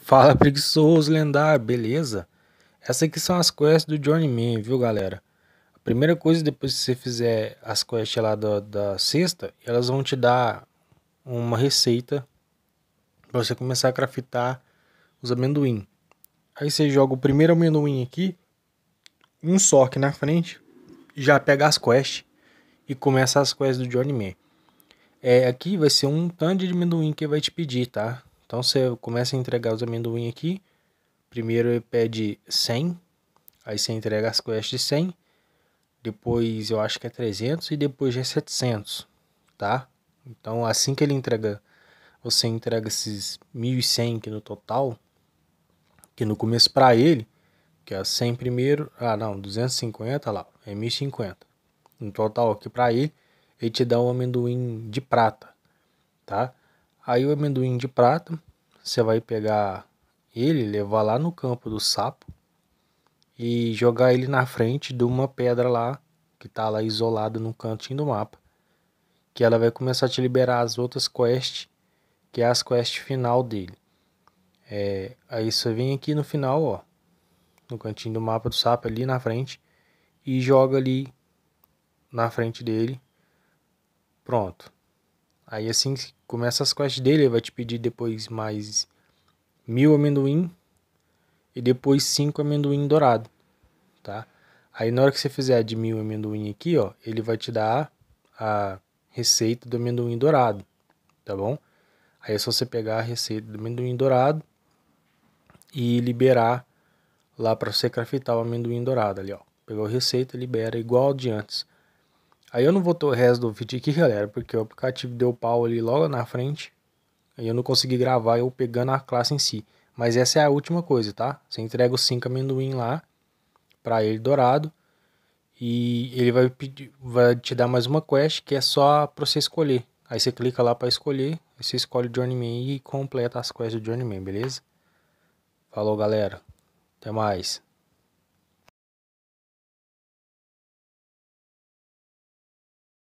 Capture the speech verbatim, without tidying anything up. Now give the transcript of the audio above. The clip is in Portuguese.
Fala, preguiçoso lendário, beleza? Essas aqui são as quests do Journeyman, viu, galera? A primeira coisa, depois que você fizer as quests lá da, da sexta, elas vão te dar uma receita para você começar a craftar os amendoim. Aí você joga o primeiro amendoim aqui, um só aqui na frente, já pega as quests e começa as quests do Journeyman. É, aqui vai ser um tanto de amendoim que vai te pedir, tá? Então você começa a entregar os amendoim aqui. Primeiro ele pede cem, aí você entrega as quests de cem, depois eu acho que é trezentos e depois já é setecentos, tá? Então assim que ele entrega, você entrega esses mil e cem que no total, que no começo para ele, que é cem primeiro, ah não, duzentos e cinquenta lá, é mil e cinquenta. No total aqui para ele, ele te dá um amendoim de prata, tá? Aí o amendoim de prata, você vai pegar ele, levar lá no campo do sapo e jogar ele na frente de uma pedra lá que tá lá isolada no cantinho do mapa, que ela vai começar a te liberar as outras quests, que é as quests final dele. É, aí você vem aqui no final, ó, no cantinho do mapa do sapo ali na frente e joga ali na frente dele, pronto. Aí assim que começa as quests dele, ele vai te pedir depois mais mil amendoim e depois cinco amendoim dourado, tá? Aí na hora que você fizer de mil amendoim aqui, ó, ele vai te dar a receita do amendoim dourado, tá bom? Aí é só você pegar a receita do amendoim dourado e liberar lá para você craftar o amendoim dourado ali, ó. Pegou a receita, libera igual de antes. Aí eu não vou ter o resto do vídeo aqui, galera, porque o aplicativo deu pau ali logo na frente. Aí eu não consegui gravar eu pegando a classe em si. Mas essa é a última coisa, tá? Você entrega os cinco amendoim lá pra ele dourado. E ele vai, pedir, vai te dar mais uma quest que é só pra você escolher. Aí você clica lá pra escolher. Aí você escolhe o Journeyman e completa as quests do Journeyman, beleza? Falou, galera. Até mais.